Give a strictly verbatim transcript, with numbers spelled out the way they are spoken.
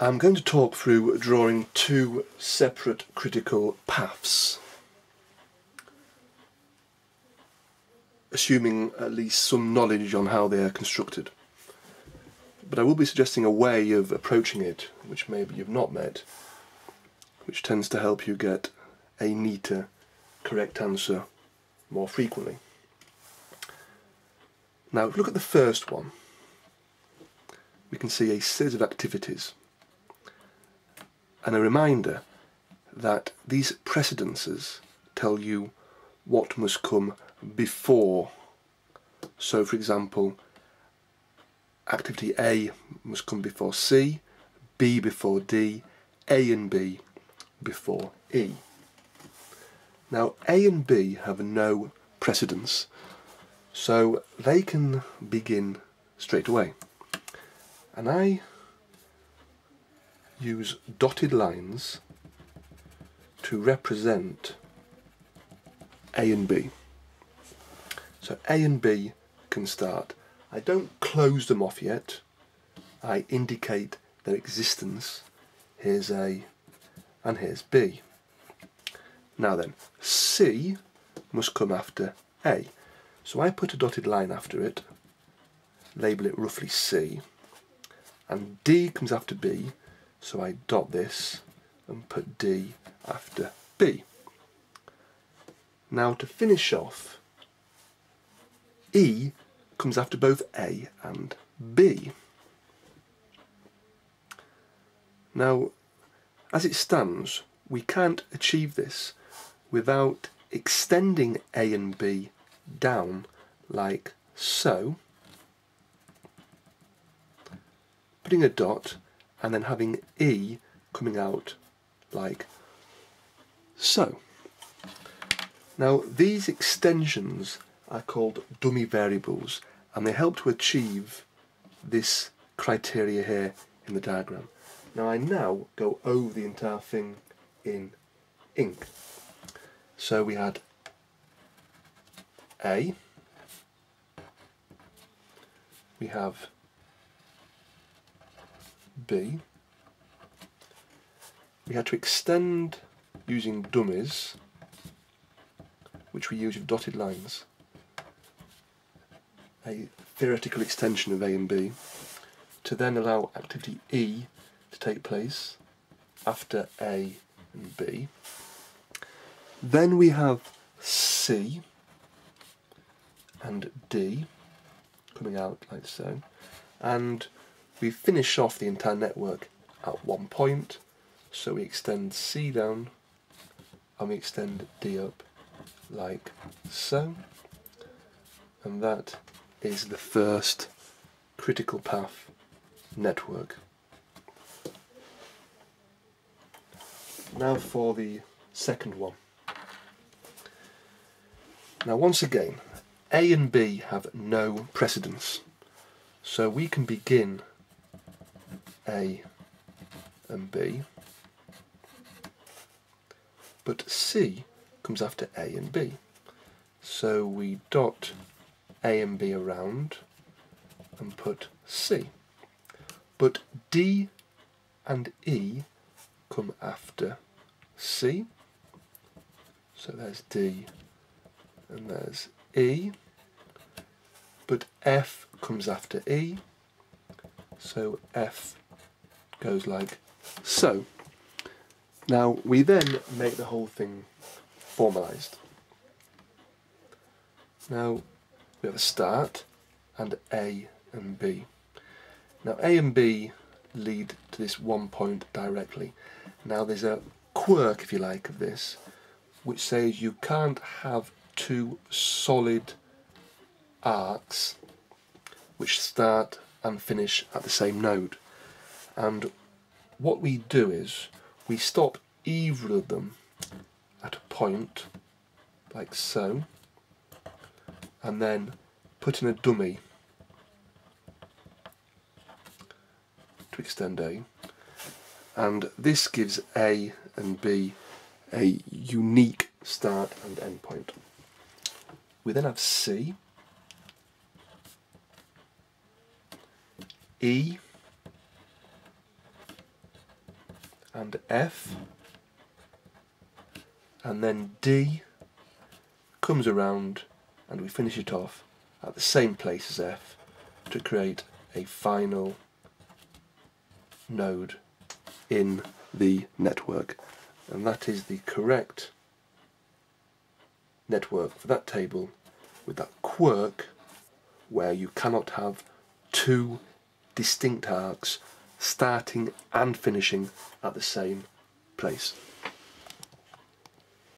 I'm going to talk through drawing two separate critical paths, assuming at least some knowledge on how they are constructed. But I will be suggesting a way of approaching it, which maybe you've not met, which tends to help you get a neater, correct answer more frequently. Now, if we look at the first one, we can see a series of activities, and a reminder that these precedences tell you what must come before. So, for example, activity A must come before C, B before D, A and B before E. Now, A and B have no precedence, so they can begin straight away. And I use dotted lines to represent A and B. So A and B can start. I don't close them off yet, I indicate their existence. Here's A and here's B. Now then, C must come after A. So I put a dotted line after it, label it roughly C, and D comes after B, so I dot this and put D after B. Now to finish off, E comes after both A and B. Now, as it stands, we can't achieve this without extending A and B down like so, putting a dot and then having E coming out like so. Now, these extensions are called dummy variables, and they help to achieve this criteria here in the diagram. Now I now go over the entire thing in ink. So we had A, we have B, we had to extend using dummies, which we use with dotted lines, a theoretical extension of A and B, to then allow activity E to take place after A and B. Then we have C and D coming out like so, and we finish off the entire network at one point, so we extend C down and we extend D up like so, and that is the first critical path network. Now for the second one. Now once again, A and B have no precedence, so we can begin A and B, but C comes after A and B, so we dot A and B around and put C, but D and E come after C, so there's D and there's E, but F comes after E, so F goes like so. Now we then make the whole thing formalised. Now we have a start and A and B. Now A and B lead to this one point directly. Now there's a quirk, if you like, of this, which says you can't have two solid arcs which start and finish at the same node. And what we do is we stop either of them at a point like so, and then put in a dummy to extend A, and this gives A and B a unique start and end point. We then have C, E, and F, and then D comes around and we finish it off at the same place as F to create a final node in the network, and that is the correct network for that table with that quirk where you cannot have two distinct arcs starting and finishing at the same place.